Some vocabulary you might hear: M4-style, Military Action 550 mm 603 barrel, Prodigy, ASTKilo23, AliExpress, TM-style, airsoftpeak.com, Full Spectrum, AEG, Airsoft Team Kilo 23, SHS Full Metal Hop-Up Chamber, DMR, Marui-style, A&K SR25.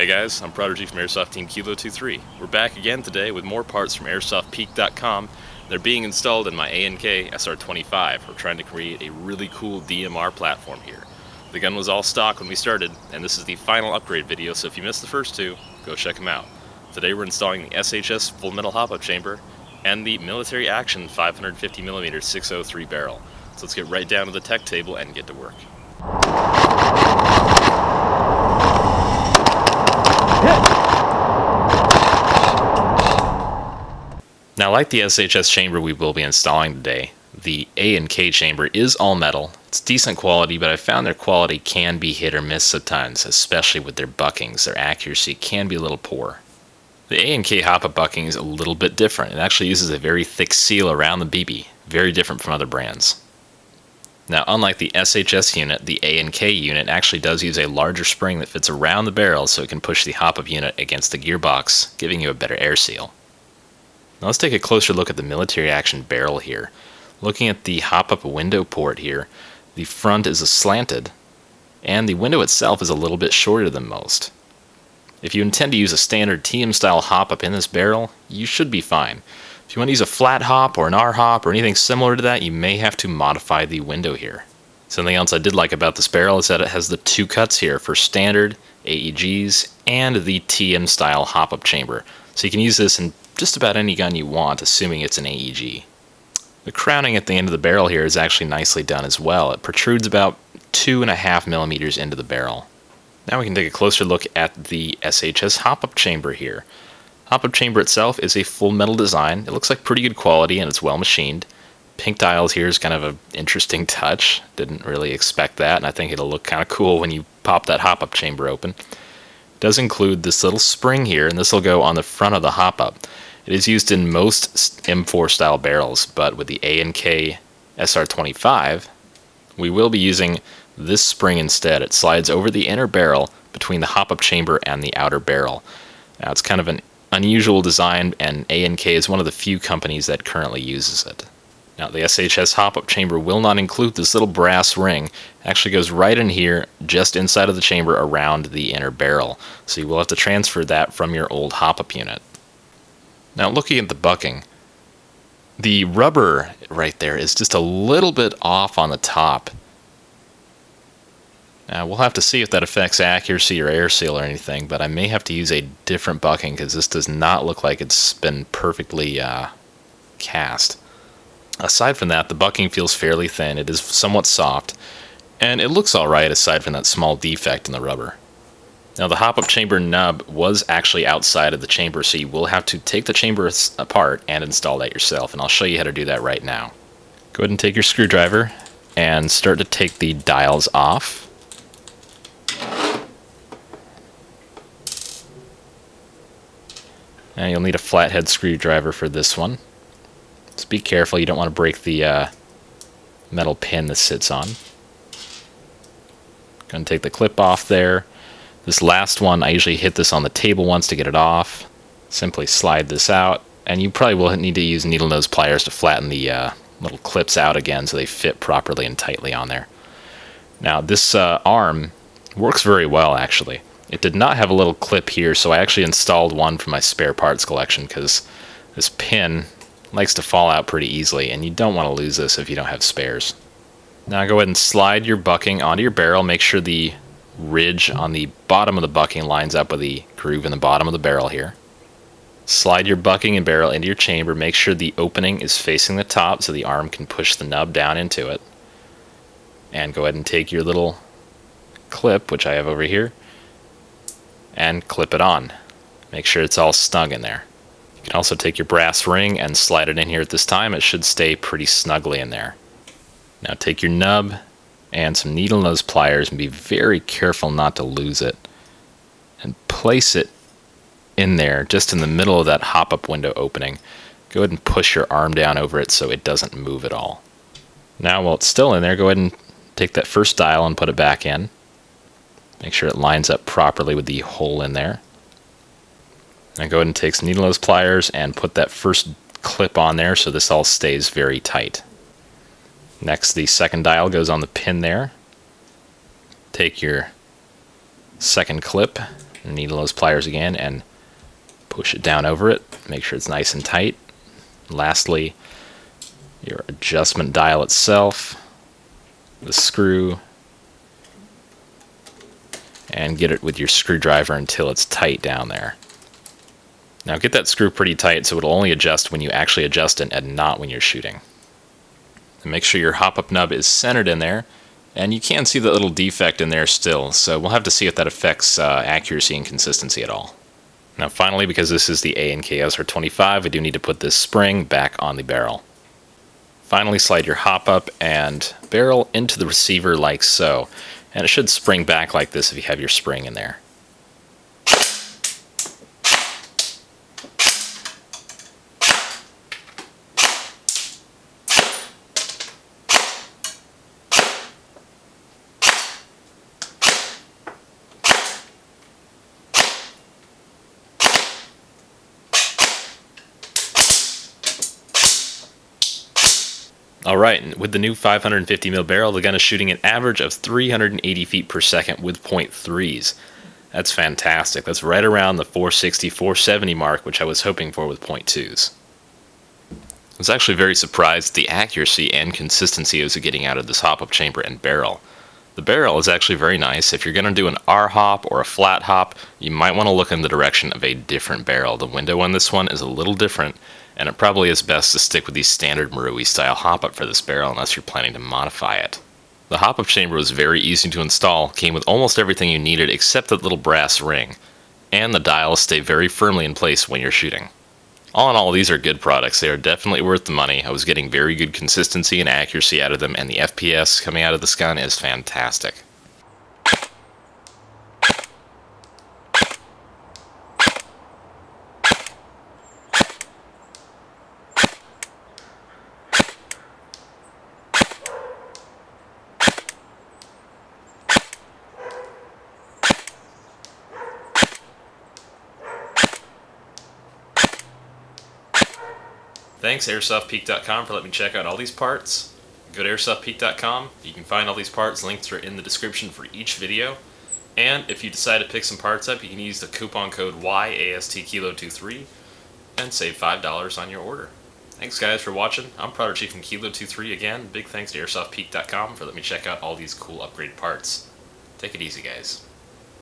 Hey guys, I'm Prodigy from Airsoft Team Kilo 23. We're back again today with more parts from airsoftpeak.com. They're being installed in my A&K SR25. We're trying to create a really cool DMR platform here. The gun was all stock when we started, and this is the final upgrade video, so if you missed the first two, go check them out. Today we're installing the SHS Full Metal Hop-Up Chamber and the Military Action 550 mm 603 barrel. So let's get right down to the tech table and get to work. Now, like the SHS chamber we will be installing today, the A&K chamber is all metal. It's decent quality, but I've found their quality can be hit or miss at times, especially with their buckings. Their accuracy can be a little poor. The A&K hop-up bucking is a little bit different. It actually uses a very thick seal around the BB, very different from other brands. Now, unlike the SHS unit, the A&K unit actually does use a larger spring that fits around the barrel so it can push the hop-up unit against the gearbox, giving you a better air seal. Now let's take a closer look at the Military Action barrel here. Looking at the hop-up window port here, the front is slanted, and the window itself is a little bit shorter than most. If you intend to use a standard TM-style hop-up in this barrel, you should be fine. If you want to use a flat hop or an R-hop or anything similar to that, you may have to modify the window here. Something else I did like about this barrel is that it has the two cuts here for standard, AEGs, and the TM-style hop-up chamber. So you can use this in just about any gun you want, assuming it's an AEG. The crowning at the end of the barrel here is actually nicely done as well. It protrudes about 2.5 millimeters into the barrel. Now we can take a closer look at the SHS hop-up chamber here. Hop-up chamber itself is a full metal design. It looks like pretty good quality and it's well machined. Pink dials here is kind of an interesting touch. Didn't really expect that, and I think it'll look kind of cool when you pop that hop-up chamber open. It does include this little spring here, and this will go on the front of the hop-up. It is used in most M4-style barrels, but with the A&K SR25, we will be using this spring instead. It slides over the inner barrel between the hop-up chamber and the outer barrel. Now, it's kind of an unusual design, and A&K is one of the few companies that currently uses it. Now, the SHS hop-up chamber will not include this little brass ring. It actually goes right in here, just inside of the chamber around the inner barrel, so you will have to transfer that from your old hop-up unit. Now, looking at the bucking, the rubber right there is just a little bit off on the top. Now, we'll have to see if that affects accuracy or air seal or anything, but I may have to use a different bucking because this does not look like it's been perfectly cast. Aside from that, the bucking feels fairly thin. It is somewhat soft, and it looks alright aside from that small defect in the rubber. Now, the hop-up chamber nub was actually outside of the chamber, so you will have to take the chamber apart and install that yourself, and I'll show you how to do that right now. Go ahead and take your screwdriver and start to take the dials off. And you'll need a flathead screwdriver for this one. Just be careful, you don't want to break the metal pin this sits on. Going to take the clip off there. This last one, I usually hit this on the table once to get it off. Simply slide this out, and you probably will need to use needle nose pliers to flatten the little clips out again so they fit properly and tightly on there. Now, this arm works very well, actually. It did not have a little clip here, so I actually installed one from my spare parts collection because this pin likes to fall out pretty easily, and you don't want to lose this if you don't have spares. Now go ahead and slide your bucking onto your barrel. Make sure the ridge on the bottom of the bucking lines up with the groove in the bottom of the barrel here. Slide your bucking and barrel into your chamber. Make sure the opening is facing the top so the arm can push the nub down into it. And go ahead and take your little clip, which I have over here, and clip it on. Make sure it's all snug in there. You can also take your brass ring and slide it in here at this time. It should stay pretty snugly in there. Now take your nub and some needle nose pliers and be very careful not to lose it, and place it in there just in the middle of that hop-up window opening. Go ahead and push your arm down over it so it doesn't move at all. Now while it's still in there, go ahead and take that first dial and put it back in. Make sure it lines up properly with the hole in there. Now go ahead and take some needle nose pliers and put that first clip on there so this all stays very tight. Next, the second dial goes on the pin there. Take your second clip needle nose pliers again and push it down over it. Make sure it's nice and tight. And lastly, your adjustment dial itself, the screw, and get it with your screwdriver until it's tight down there. Now get that screw pretty tight so it'll only adjust when you actually adjust it and not when you're shooting. And make sure your hop-up nub is centered in there, and you can see the little defect in there still, so we'll have to see if that affects accuracy and consistency at all. Now finally, because this is the A&K SR25, we do need to put this spring back on the barrel. Finally slide your hop-up and barrel into the receiver like so, and it should spring back like this if you have your spring in there. Alright, with the new 550mm barrel, the gun is shooting an average of 380 feet per second with .3s. That's fantastic. That's right around the 460, 470 mark, which I was hoping for with .2s. I was actually very surprised at the accuracy and consistency I was getting out of this hop-up chamber and barrel. The barrel is actually very nice. If you're going to do an R-hop or a flat hop, you might want to look in the direction of a different barrel. The window on this one is a little different, and it probably is best to stick with the standard Marui-style hop-up for this barrel unless you're planning to modify it. The hop-up chamber was very easy to install, came with almost everything you needed except that little brass ring, and the dials stay very firmly in place when you're shooting. All in all, these are good products. They are definitely worth the money. I was getting very good consistency and accuracy out of them, and the FPS coming out of this gun is fantastic. Thanks airsoftpeak.com for letting me check out all these parts. Go to airsoftpeak.com. You can find all these parts. Links are in the description for each video. And if you decide to pick some parts up, you can use the coupon code YAST Kilo 23 and save $5 on your order. Thanks guys for watching. I'm Prodigy from Kilo 23 again. Big thanks to airsoftpeak.com for letting me check out all these cool upgraded parts. Take it easy guys.